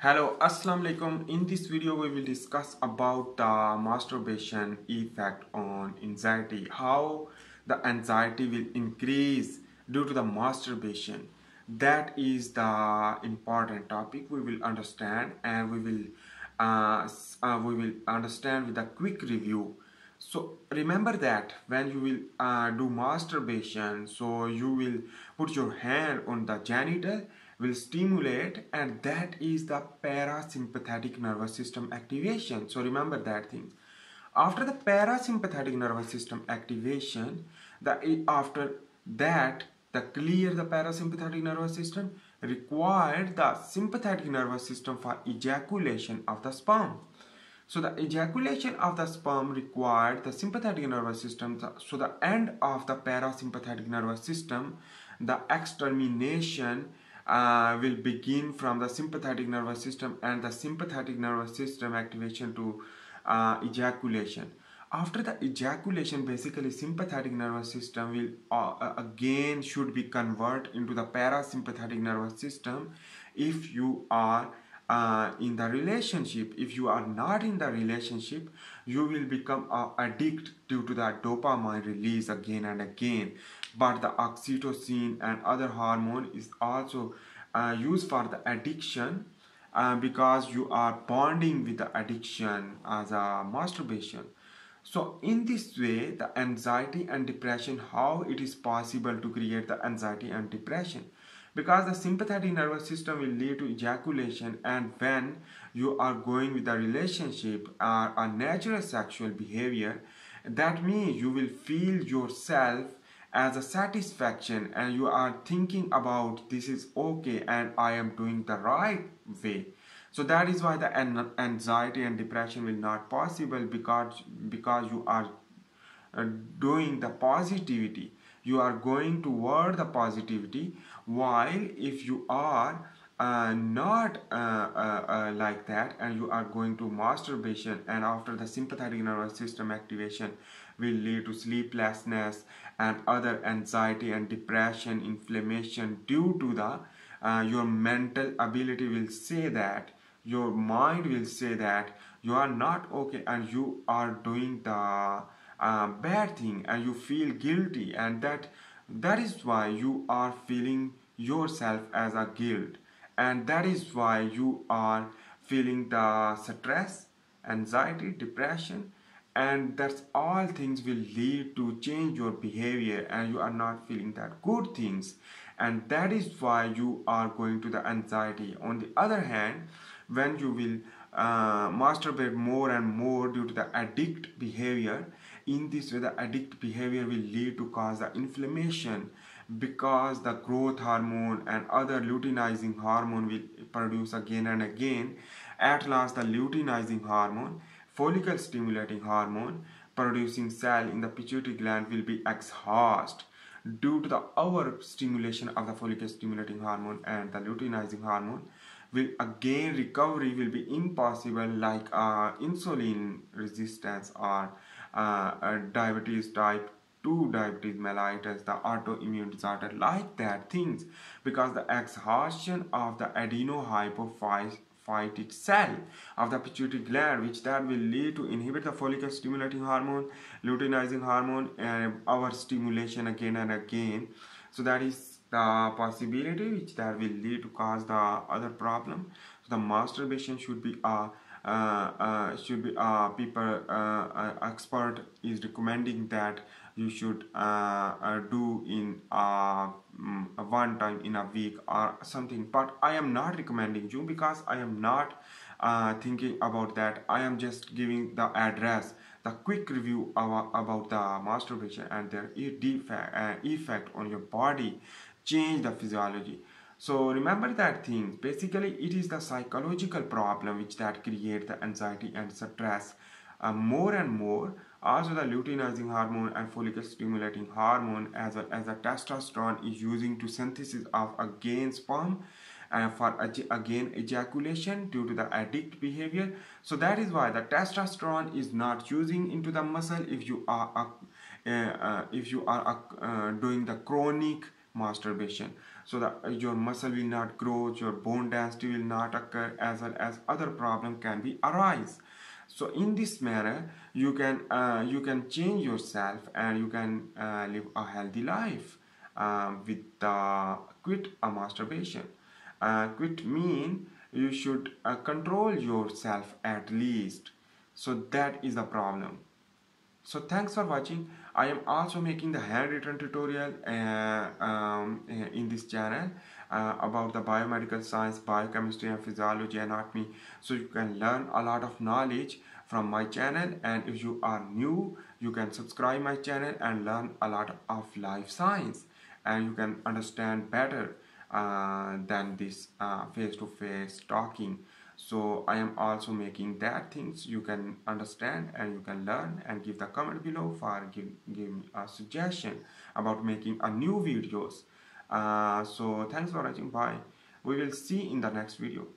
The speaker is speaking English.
Hello, assalamu alaikum. In this video we will discuss about the masturbation effect on anxiety, how the anxiety will increase due to the masturbation. That is the important topic we will understand, and we will understand with a quick review. So remember that when you will do masturbation, so you will put your hand on the genital, will stimulate, and that is the parasympathetic nervous system activation. So remember that thing. After the parasympathetic nervous system activation, after that clear the parasympathetic nervous system required the sympathetic nervous system for ejaculation of the sperm. So the ejaculation of the sperm required the sympathetic nervous system. So the end of the parasympathetic nervous system, the extermination will begin from the sympathetic nervous system, and the sympathetic nervous system activation to ejaculation. After the ejaculation, basically sympathetic nervous system will again should be converted into the parasympathetic nervous system if you are in the relationship. If you are not in the relationship, you will become addicted due to the dopamine release again and again. But the oxytocin and other hormone is also used for the addiction, because you are bonding with the addiction as a masturbation. So in this way, the anxiety and depression, how it is possible to create the anxiety and depression? Because the sympathetic nervous system will lead to ejaculation, and when you are going with a relationship or a natural sexual behavior, that means you will feel yourself as a satisfaction, and you are thinking about this is okay and I am doing the right way. So that is why the anxiety and depression will not possible, because you are doing the positivity. You are going toward the positivity, while if you are not like that, and you are going to masturbation, and after the sympathetic nervous system activation will lead to sleeplessness and other anxiety and depression, inflammation due to the your mental ability will say that, your mind will say that you are not okay and you are doing the bad thing, and you feel guilty, and that is why you are feeling yourself as a guilt, and that is why you are feeling the stress, anxiety, depression, and that's all things will lead to change your behavior, and you are not feeling that good things, and that is why you are going to the anxiety. On the other hand, when you will masturbate more and more due to the addict behavior, in this way the addict behavior will lead to cause the inflammation, because the growth hormone and other luteinizing hormone will produce again and again. At last, the luteinizing hormone, follicle stimulating hormone producing cell in the pituitary gland will be exhausted due to the over stimulation of the follicle stimulating hormone and the luteinizing hormone. Will again recovery will be impossible, like insulin resistance or diabetes type 2 diabetes mellitus, the autoimmune disorder, like that things, because the exhaustion of the adenohypophytic cell of the pituitary gland, which that will lead to inhibit the follicle stimulating hormone, luteinizing hormone, and our stimulation again and again. So that is the possibility which that will lead to cause the other problem. So the masturbation should be expert is recommending that you should do in one time in a week or something, but I am not recommending you, because I am not thinking about that. I am just giving the address, the quick review about the masturbation and their effect on your body, change the physiology. So remember that thing. Basically, it is the psychological problem which that creates the anxiety and stress more and more. Also, the luteinizing hormone and follicle stimulating hormone, as well as the testosterone, is using to synthesis of again sperm and for again ejaculation due to the addict behavior. So that is why the testosterone is not using into the muscle if you are doing the chronic masturbation. so that your muscle will not grow, your bone density will not occur, as well as other problem can be arise. So in this manner you can change yourself and you can live a healthy life with quit a masturbation. Quit mean you should control yourself at least. So that is the problem. So thanks for watching. I am also making the handwritten tutorial in this channel about the biomedical science, biochemistry and physiology, anatomy. So you can learn a lot of knowledge from my channel, and if you are new, you can subscribe my channel and learn a lot of life science, and you can understand better than this face-to-face talking. So I am also making that things you can understand and you can learn, and give the comment below for give me a suggestion about making a new videos. So thanks for watching. Bye. We will see in the next video.